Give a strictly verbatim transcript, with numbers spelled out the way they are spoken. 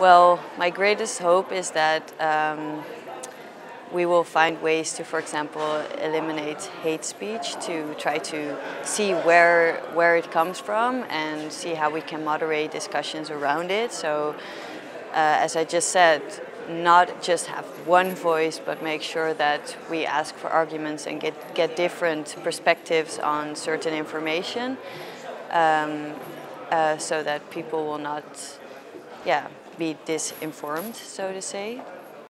Well, my greatest hope is that um, we will find ways to, for example, eliminate hate speech, to try to see where, where it comes from and see how we can moderate discussions around it. So, uh, as I just said, not just have one voice, but make sure that we ask for arguments and get, get different perspectives on certain information um, uh, so that people will not yeah, be disinformed, so to say.